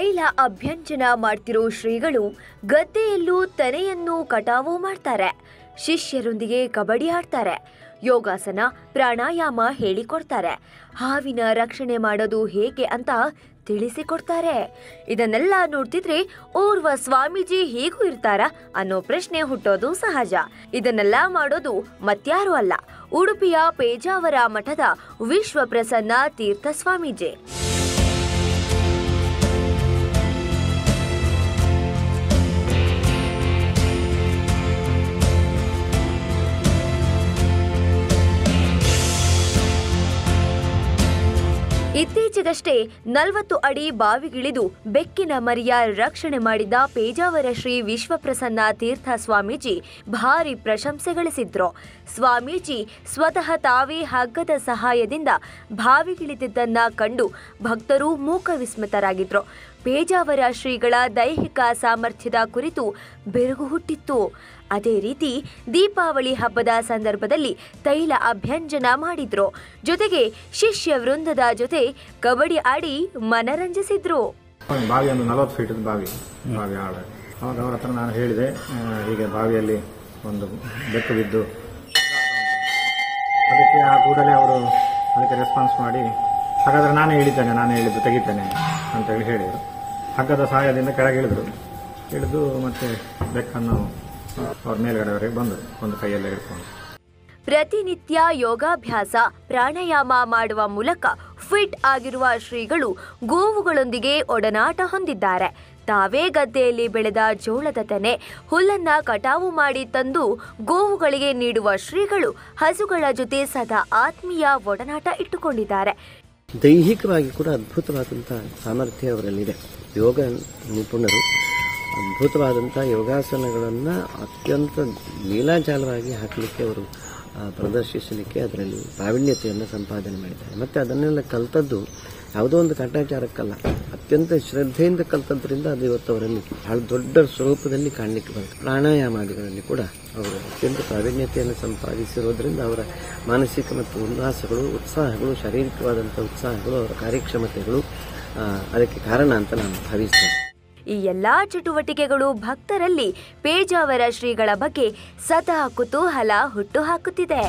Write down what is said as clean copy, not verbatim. ತೈಲ ಅಭ್ಯಂಜನ ಮಾಡ್ತಿರೋ ಶ್ರೀಗಳು ಗದ್ದೆಯಲ್ಲೂ ತೆನೆಯನ್ನು ಕಟಾವು ಮಾಡ್ತಾರೆ, ಶಿಷ್ಯರೊಂದಿಗೆ ಕಬಡ್ಡಿ ಆಡ್ತಾರೆ, ಯೋಗಾಸನ ಪ್ರಾಣಾಯಾಮ ಹೇಳಿಕೊಡ್ತಾರೆ, ಹಾವಿನ ರಕ್ಷಣೆ ಮಾಡೋದು ಹೇಗೆ ಅಂತ ತಿಳಿಸಿಕೊಡ್ತಾರೆ. ಇದನ್ನೆಲ್ಲ ನೋಡ್ತಿದ್ರೆ ಓರ್ವ ಸ್ವಾಮೀಜಿ ಹೀಗೂ ಇರ್ತಾರಾ ಅನ್ನೋ ಪ್ರಶ್ನೆ ಹುಟ್ಟೋದು ಸಹಜ. ಇದನ್ನೆಲ್ಲ ಮಾಡೋದು ಮತ್ಯಾರು ಅಲ್ಲ, ಉಡುಪಿಯ ಪೇಜಾವರ ಮಠದ ವಿಶ್ವಪ್ರಸನ್ನ ತೀರ್ಥ ಸ್ವಾಮೀಜಿ. ಇತ್ತೀಚೆಗಷ್ಟೇ 40 ಅಡಿ ಬಾವಿಗಿಳಿದು ಬೆಕ್ಕಿನ ಮರಿಯ ರಕ್ಷಣೆ ಮಾಡಿದ ಪೇಜಾವರ ಶ್ರೀ ವಿಶ್ವಪ್ರಸನ್ನ ತೀರ್ಥ ಸ್ವಾಮೀಜಿ ಭಾರಿ ಪ್ರಶಂಸೆ ಗಳಿಸಿದ್ರು. ಸ್ವಾಮೀಜಿ ಸ್ವತಃ ತಾವೇ ಹಗ್ಗದ ಸಹಾಯದಿಂದ ಬಾವಿಗಿಳಿದಿದ್ದನ್ನ ಕಂಡು ಭಕ್ತರು ಮೂಕ ವಿಸ್ಮಿತರಾಗಿದ್ರು. ಪೇಜಾವರ ಶ್ರೀಗಳ ದೈಹಿಕ ಸಾಮರ್ಥ್ಯದ ಕುರಿತು ಬೆರಗು ಹುಟ್ಟಿತ್ತು. ಅದೇ ರೀತಿ ದೀಪಾವಳಿ ಹಬ್ಬದ ಸಂದರ್ಭದಲ್ಲಿ ತೈಲ ಅಭ್ಯಂಜನ ಮಾಡಿದ್ರು. ಜೊತೆಗೆ ಶಿಷ್ಯ ವೃಂದದ ಜೊತೆ ಕಬಡ್ಡಿ ಆಡಿ ಮನರಂಜಿಸಿದ್ರು. ಬಾವಿ ಒಂದು 40 ಫೀಟ್ ಬಾವಿ ಆಳ. ಅವಾಗ ಅವರ ಹತ್ರ ನಾನು ಹೇಳಿದೆ, ಹೀಗೆ ಬಾವಿಯಲ್ಲಿ ಒಂದು ಬೆಕ್ಕು ಬಿದ್ದು, ಅದಕ್ಕೆ ಆ ಕೂಡಲೇ ಅವರು ಅದಕ್ಕೆ ರೆಸ್ಪಾನ್ಸ್ ಮಾಡಿ, ಹಾಗಾದ್ರೆ ನಾನೇ ಹೇಳಿದ್ದು ತೆಗಿತೇನೆ ಅಂತ ಹೇಳಿದರು. ಹಗ್ಗದ ಸಹಾಯದಿಂದ ಕೆಳಗಿಳಿದ್ರು. ಇಳಿದು ಮತ್ತೆ ಬೆಕ್ಕನ್ನು ಅವ್ರ ಮೇಲ್ಗಡೆವರೆಗೆ ಬಂದರು, ಒಂದು ಕೈಯಲ್ಲಿ ಹಿಡ್ಕೊಂಡು. ಪ್ರತಿನಿತ್ಯ ಯೋಗಾಭ್ಯಾಸ ಪ್ರಾಣಾಯಾಮ ಮಾಡುವ ಮೂಲಕ ಫಿಟ್ ಆಗಿರುವ ಶ್ರೀಗಳು ಗೋವುಗಳೊಂದಿಗೆ ಒಡನಾಟ ಹೊಂದಿದ್ದಾರೆ. ತಾವೇ ಗದ್ದೆಯಲ್ಲಿ ಬೆಳೆದ ಜೋಳದ ತೆನೆ ಹುಲ್ಲನ್ನ ಕಟಾವು ಮಾಡಿ ತಂದು ಗೋವುಗಳಿಗೆ ನೀಡುವ ಶ್ರೀಗಳು ಹಸುಗಳ ಜೊತೆ ಸದಾ ಆತ್ಮೀಯ ಒಡನಾಟ ಇಟ್ಟುಕೊಂಡಿದ್ದಾರೆ. ದೈಹಿಕವಾಗಿ ಕೂಡ ಅದ್ಭುತವಾದಂಥ ಸಾಮರ್ಥ್ಯ ಅವರಲ್ಲಿದೆ. ಯೋಗ ನಿಪುಣರು ಅದ್ಭುತವಾದಂಥ ಯೋಗಾಸನಗಳನ್ನು ಅತ್ಯಂತ ಲೀಲಾಜಾಲವಾಗಿ ಹಾಕಲಿಕ್ಕೆ, ಅವರು ಪ್ರದರ್ಶಿಸಲಿಕ್ಕೆ ಅದರಲ್ಲಿ ಪ್ರಾವೀಣ್ಯತೆಯನ್ನು ಸಂಪಾದನೆ ಮಾಡಿದ್ದಾರೆ. ಮತ್ತು ಅದನ್ನೆಲ್ಲ ಕಲ್ತದ್ದು ಯಾವುದೋ ಒಂದು ಕಾಟಾಚಾರಕ್ಕಲ್ಲ, ಅತ್ಯಂತ ಶ್ರದ್ಧೆಯಿಂದ ಕಲ್ತದ್ರಿಂದ ಅದು ಇವತ್ತು ಅವರಲ್ಲಿ ಬಹಳ ದೊಡ್ಡ ಸ್ವರೂಪದಲ್ಲಿ ಕಾಣಲಿಕ್ಕೆ ಬರುತ್ತೆ. ಪ್ರಾಣಾಯಾಮಾದಿಗಳಲ್ಲಿ ಕೂಡ ಅವರು ಅತ್ಯಂತ ಪ್ರಾವೀಣ್ಯತೆಯನ್ನು ಸಂಪಾದಿಸಿರೋದ್ರಿಂದ ಅವರ ಮಾನಸಿಕ ಮತ್ತು ಉಲ್ಲಾಸಗಳು, ಉತ್ಸಾಹಗಳು, ಶಾರೀರಿಕವಾದಂಥ ಉತ್ಸಾಹಗಳು, ಅವರ ಕಾರ್ಯಕ್ಷಮತೆಗಳು ಅದಕ್ಕೆ ಕಾರಣ ಅಂತ ನಾನು ಭಾವಿಸ್ತೇನೆ. ಈ ಎಲ್ಲ ಚಟುವಟಿಕೆಗಳು ಭಕ್ತರಲ್ಲಿ ಪೇಜಾವರ ಶ್ರೀಗಳ ಬಗ್ಗೆ ಸದಾ ಕುತೂಹಲ ಹುಟ್ಟುಹಾಕುತ್ತಿದೆ.